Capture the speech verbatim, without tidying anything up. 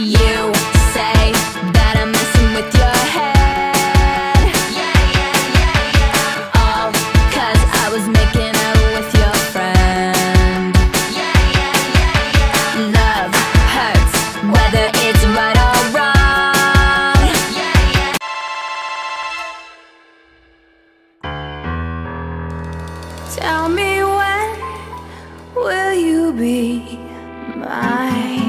You say that I'm messing with your head. Yeah, yeah, yeah, yeah. All cause I was making out with your friend. Yeah, yeah, yeah, yeah. Love hurts, whether it's right or wrong. Yeah, yeah. Tell me, when will you be mine?